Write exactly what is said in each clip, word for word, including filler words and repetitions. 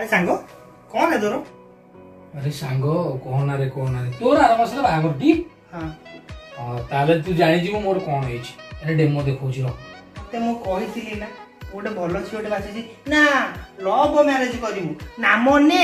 अरे सांगो कौन है तोरो? अरे सांगो कहना रे कहना रे तोर आर मास बागर ठीक। हां हां ताले तू जानि जी मोर कोन होई छी। अरे डेमो देखौ छी रो ते मो कहि थिली ना ओडे भलो छी ओडे बासी छी ना लव मैरिज करिमु ना मने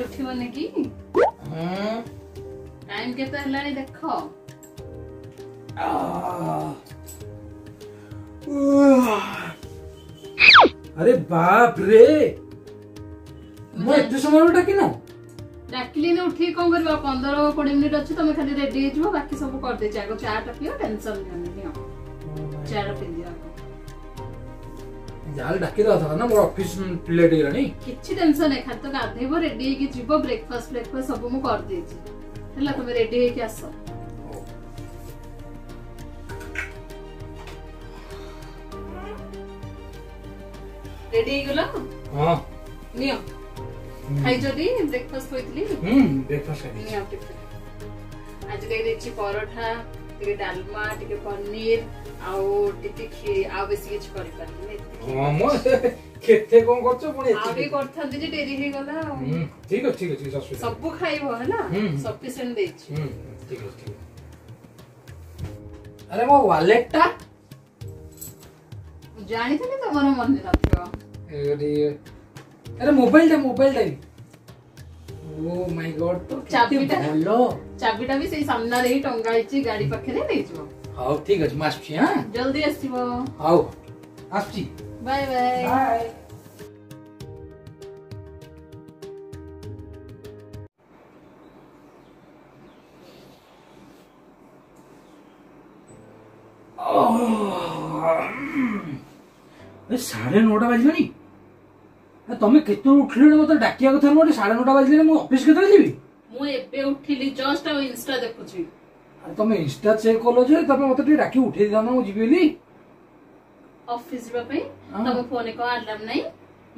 उठिवने की हम टाइम के पहलानी देखो आ अरे बाप रे मैं इतने समय उठा कि ना डाकली ने उठी कोन करबा पंद्रह बीस मिनट अछि तमे खाली रेडी हे जो बाकी सब कर दे चागो चाय टपियो टेंशन नै हो चाय पी लिया जाल ढाकी दा था ना मोर ऑफिस लेट हो रानी किछि टेंशन है खाली तो गाधेबो रेडी हे कि जीवो ब्रेकफास्ट ब्रेकफास्ट सब मु कर दे छी हला तुम रेडी हे कि आसो रेडी गेलो। हां नियो खाइ जदी ब्रेकफास्ट होइतली। हम ब्रेकफास्ट खाइ नियो टिफिन आज गई देछि परोठा टिके डालमा टिके पनीर आउ टिके खीर आउ बेसी किछ करि पारले। हां मो केते कोन करछ पुनी आबे करथन जे डेरी हे गला। हम ठीक हो ठीक हो ठीक ससु सब खाइबो है ना सफिशिएंट देछ। हम ठीक हो ठीक। अरे मो वॉलेटटा जानिथले त मन मन नथियो एडी। अरे मोबाइल टा मोबाइल टा ओ माय गॉड तो चाबीटा भलो चाबीटा भी सही सामना रे टंगा हिची गाड़ी पखे रे नै जो। हां ठीक अछि मास्टर। हां जल्दी आसीबो। हाउ आसी बाय बाय बाय। ओ साढ़े नौ टा बजलनी तमे केतु उठले मते डाकिया कथा मोटे साढ़े नौ बजले मु ऑफिस केते जेबी मु एबे उठिली जस्ट आ इंस्टा देखु छी। तमे इंस्टा चेक करलो जे तमे मते डाकी उठे दानो मु जेबीली ऑफिस बा पे तमे फोन को अलार्म नहीं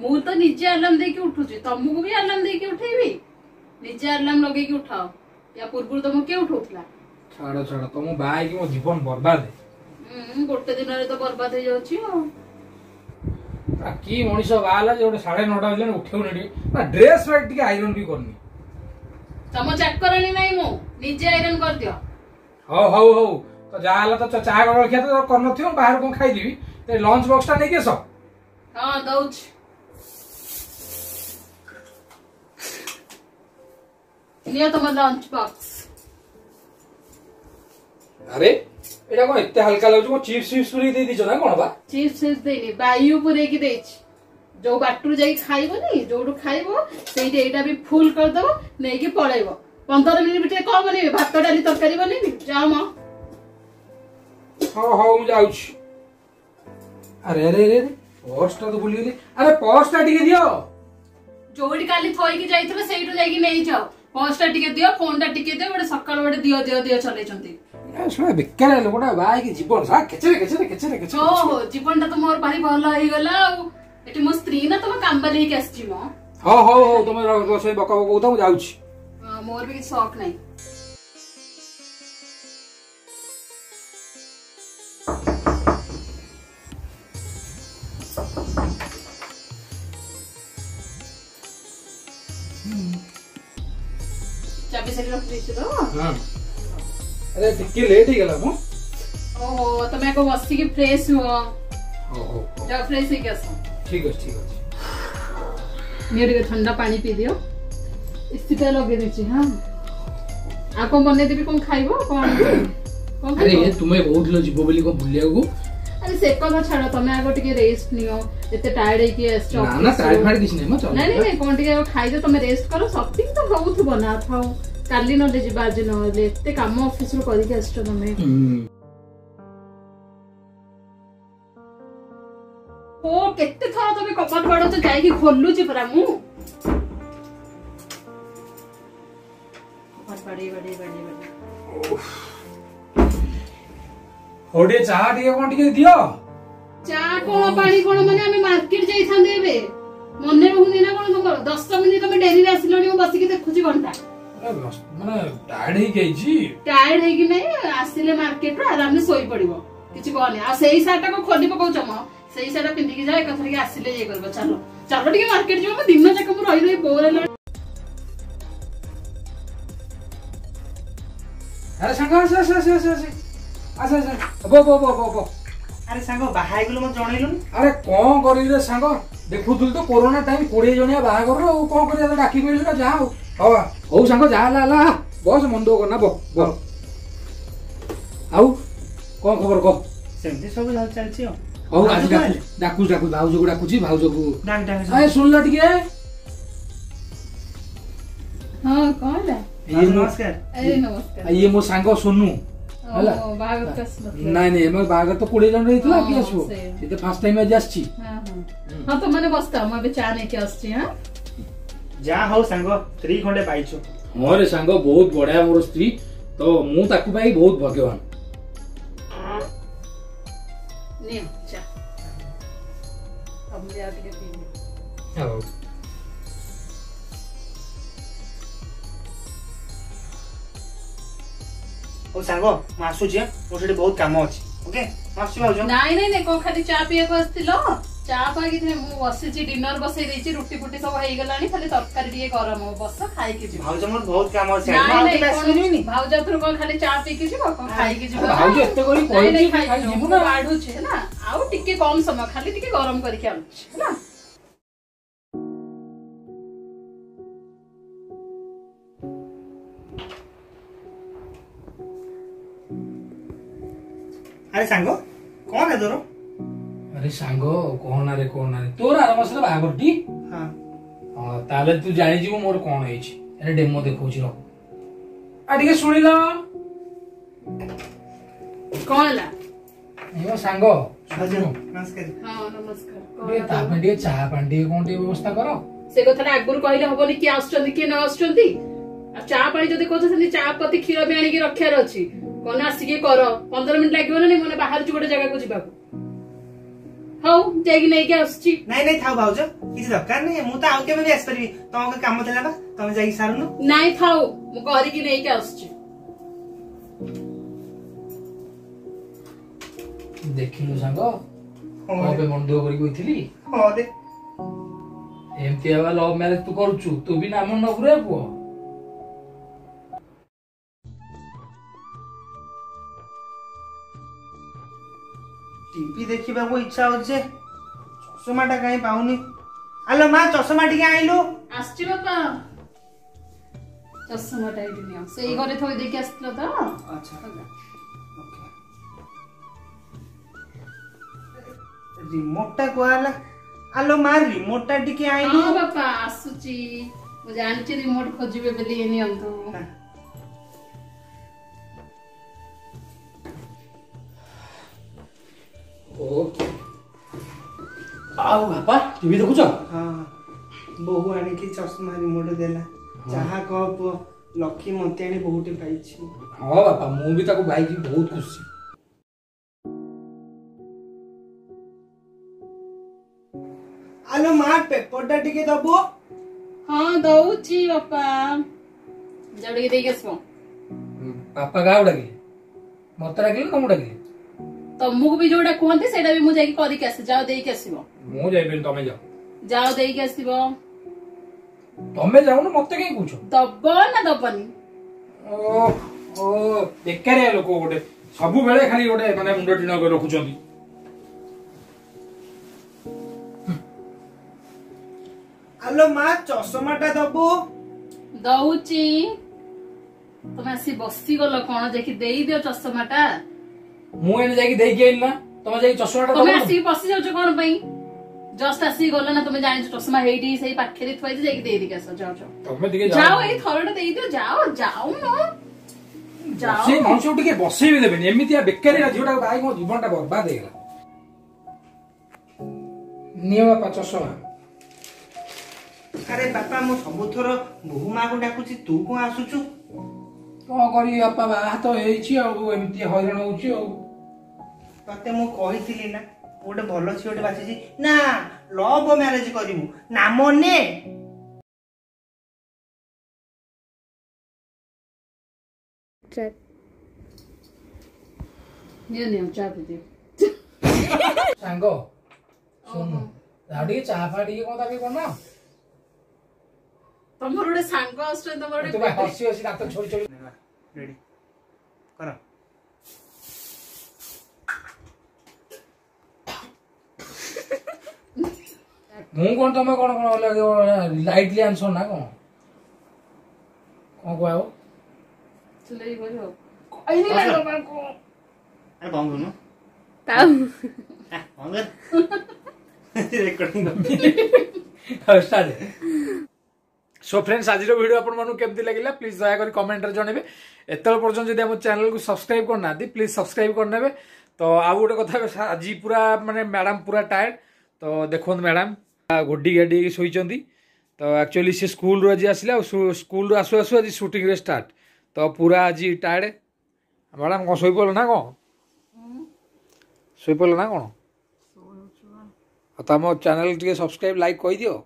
मु तो निजे अलार्म दे के उठु छी तमु को भी अलार्म दे के उठेबी निजे अलार्म लगे के उठाओ या पूर्व तमु के उठोतला छाड़ो छाड़ो तमु बाय के मो जीवन बर्बाद हम गोटे दिन रे तो बर्बाद हो जाउची आ की मनीष वाला जे साढ़े नौ बजे उठेउ नेडी ड्रेस वेट टिके आयरन भी करनी तम चेक करनी नहीं मु निजे आयरन कर दियो। हो हो हो तो जाला तो चाय गड़ खिया तो कर नथियो बाहर को खाइ देबी ते लंच बॉक्स टा नै के सब। हां दउछ निया तम लंच बॉक्स। अरे एटा को इत्ते हल्का लागजो चिप्स चिप्स पुरी दे दिजो ना कोन बा चिप्स चिप्स देली बायू पुरे की देछ जो बाटू जाई खाइबो नी जोडू खाइबो सेई एटा भी फुल कर दबो नै की पळाइबो पंद्रह मिनिट बिटे को बने भात डाली तरकारी बने नी जाओ म। हां हां जाउछ। अरे अरे अरे पोस्टा तो भूल गेली। अरे पोस्टा टिके दियो जोडी काली थोई की जाइथले सेईटू जाई की नै जाओ पोस्टा टिके दियो फोनटा टिके दे बडे सकाळ बडे दियो दियो दियो चले चंती सुना बेकार है लोगडा भाई की जीवन सा केचरे केचरे केचरे केचरे। ओ जीवनटा तो मोर भारी भलो हे गला एटी मो स्त्री ना तमे काम बले के आछी मो। हो हो हो तमे रखो से बका बका उठा जाउ छी मोर भी शौक नहीं। चाबी से रख दी तो। हां अरे टिक्की लेट ही गला मो। ओहो तमे को बस्ती की फ्रेश हो। ओहो जा फ्रेश ही केसो ठीक है ठीक है मेरे के ठंडा पानी पी दियो इस्तीफा लगे देछि। हां आ को बने देबी कोन खाइबो कोन कोन। अरे ये तुमे बहुत लो जीव बोली को भुलिया को। अरे से कथा छाड़ो तमे आगो टिके रेस्ट नियो एते टायर्ड हे कि स्टॉप ना ना टायर्ड फाड़ किछ नै मो चल नहीं नहीं कोन टिके खाइ दे तमे रेस्ट करो शॉपिंग तो बहुत बना थाओ काली न ले जिबा जे न ले ते काम ऑफिस रो करी के आछो तमे। ओ केते थरा तमे कपाट बाडो तो जाई के खोलु छी परा मु बड़े बड़े बड़े बड़े ओडे चा दिए कोन टिके दियो चा कोन पानी कोन माने हम मार्केट जाई थांदे बे मने रहुनी ना कोन तो दस मिनिट तमे डेरी रे आसिलोनी ओ बसी के देखु छी घंटा माने टायर्ड हे गई छी टायर्ड हे कि नै आसिले मार्केट रो आराम से सोई पड़िबो किछि कहले आ सेही साटा को खोली पकाउ चम सेही साटा पिंदी के जाय कथरी आसिले ये करबो चलो चलो टिके मार्केट जो हम दिन जक हम रहि रहि बोरला अरे संग से से से से अच्छा अच्छा बो बो बो बो अरे संग बाहाय गुलो म जणैलुन अरे कोन करि रे संग देखुतुल तो कोरोना टाइम बीस जणिया बाहा कर ओ कोन करिया तो डाकी मिल ना जाओ हो हो संग जाला ला बस मंदो करना बो बो आउ कोन खबर को सेमती सब चल चल छियो हो आज डाकू डाकू भाउजो को डाकू छी भाउजो को डाक डाक ए सुनला टिके हां कोला ये नमस्कार अरे नमस्कार ये मो सांगो सोनू हला ओ बागत कसलो नाही नाही मो बागत तो बीस जण रहितला की असो इते फर्स्ट टाइम आज आछी हां हां हां तो माने बसता म बे चा ने के आछी हां जा हो सांगो स्त्री खंडे पाइछो मोरे सांगो बहुत बढिया मोर स्त्री तो मु ताकू भाई बहुत भाग्यवान ने चा अब ले आ के पी आओ ओ सांगो मासु जे ओठे बहुत काम अछि ओके मासु आउ जो नाही नाही ने को खाली चा पिए बसतिलो चा पागी थे मु बसि छी डिनर बसै दै छी रोटी पुटी सब हेइ गेलानी खाली तरकारी दिए गरम हो बस खाइ के जी भाउज हमर बहुत काम अछि भाउज बसनी नि भाउज थुर को खाली चा पी के जी को खाइ के जी भाउज एते कोरी कोइ नै खाइ जी मु बाढु छै ना आउ टिके कम समय खाली टिके गरम करि के आउ छै ना अरे सांगो कौन है तोरो अरे सांगो कौन अरे कौन अरे तोरा मसला बागरटी हां हां ताले तू जानि जीव मोर कोन है छी अरे डेमो देखौ छी रो आ ठीक सुनि लो कौन ला यो सांगो हजुर नमस्कार हां नमस्कार कोई तापे डी चाहा पांडी कोनटी व्यवस्था करो से कथला आगुर कहिले होबनी की आछछंती की न आछछंती आ चा पाणी जदी कोछ सेनी चा पति खीर बे आनी के रखियार अछि कोना सिके करो पंद्रह मिनिट लागिवो नै मने बाहर छु गोटे जगह को जिबा हौ जैगी नै के आछी नै नै थाउ भाउज किछ दरकार नै मु त आउ के बे एक्सपरी तमके काम थला बा तमे जैगी सारनु नै थाउ मु करी कि नै के आछी देखिनु सांगो ओबे मंडो करी गइथिली हो दे एमती आवा लव मैरिज तू करूछु तू भी नाम न पुरे पुओ टीवी देखिबा को इच्छा हो जे चश्माटा काई पाउनी आलो मां चश्मा टिके आइलु आछी बापा चश्माटा दिनिया सेही घरे थोई देखि आसलो त अच्छा ओके रिमोटटा कोआला आलो मां रिमोटटा टिके आइलु हां बापा आसुची मु जानि छी रिमोट खोजिबे बेली एनी अंधो ओ आओ बापा टीवी देखुछ हां बहु आनी की चश्मा रिमोट देला जहां कप लक्की मंतियानी बहुते पाइछि हां बापा मु भी ताको भाई की बहुत खुशी आलो मां पेपर टा टिके दबो हां दउची बापा जडे देगेसो पापा गाउडा के मतरा के कमुडा के तो मुग भी जोडा कोनते सेडा भी मु जाई करी कैसे जाओ देई केसिबो मु जाई बिन तमे जाओ जाओ देई केसिबो तमे जाओ न मते के पूछो दबो ना दबनी ओ ओ बेकारे लोको गोडे सब बेले खाली गोडे माने मुंड टिनो के रखु चंदी आलो मां चश्माटा दबो दउची तमे से बस्सी गलो कोन देखि देई दियो चश्माटा मु एने जाई देई गेल ना तमे जाई चश्माटा तमे आसी बसि जाउ छ कोन पई जस्ट आसी गोल ना तमे जानि चश्मा हेडी सही पाखरे थवाई जाई देई दिका स जाउ जाउ तमे दिके जाउ जाउ ए थरडा देई दियो जाउ जाउ न जाउ से मन से उठके बसि भी देबे एमितिया बेकारी जिवटा भाई को जीवनटा बर्बाद हे गेला नियम पा चश्मा अरे पापा मु सबुथोर बहु मा को डाकुची तू को आसुछु कौन करी अपा बाहा तो हेछि आउ एमती हैरान होछि आउ तते मु कहिसिली ना ओडे भलो छिओडे बाछिछि ना लव मैरिज करिमु नाम ने चल ये ने चाप दे सांगो सुन लाडी चाफा डी को ताके कोना तमर ओडे सांगो आस्ते तमर ओडे तबे हसी हसी डाक्टर छोरी छोरी रेडी करा मु कोन तमे कोन कोन लागे लाइटली आंसर ना कोन को गयो चले गयो आई नहीं लग मन को अरे बम दोनो ताऊ हां अंदर रिकॉर्डिंग हो स्टार्ट सो फ्रेंड्स आज वीडियो आपन मानु केमती लागिला प्लीज दया कर कमेंट रे जणेबे एतल पर्यंत जदी हम चैनल को सब्सक्राइब करना दी प्लीज सब्सक्राइब करनेबे तो आ गोटे कथा आज पूरा माने मैडम पूरा टायर्ड तो देखो मैडम घोड़ी गाड़ी शोचंती तो एक्चुअली सी स्कूल रू आज आसला स्कूल आसू आसू आज शूटिंग रे स्टार्ट तो पूरा आज टायर्ड मैडम कौन शोपल ना कौन शोपल ना कौन तुम चैनल टी सब्सक्राइब लाइक कही दियो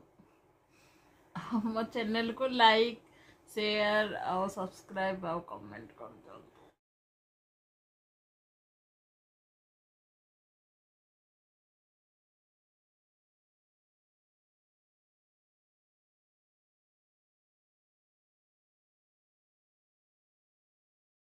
हम चैनल को लाइक शेयर और सब्सक्राइब और कमेंट कर।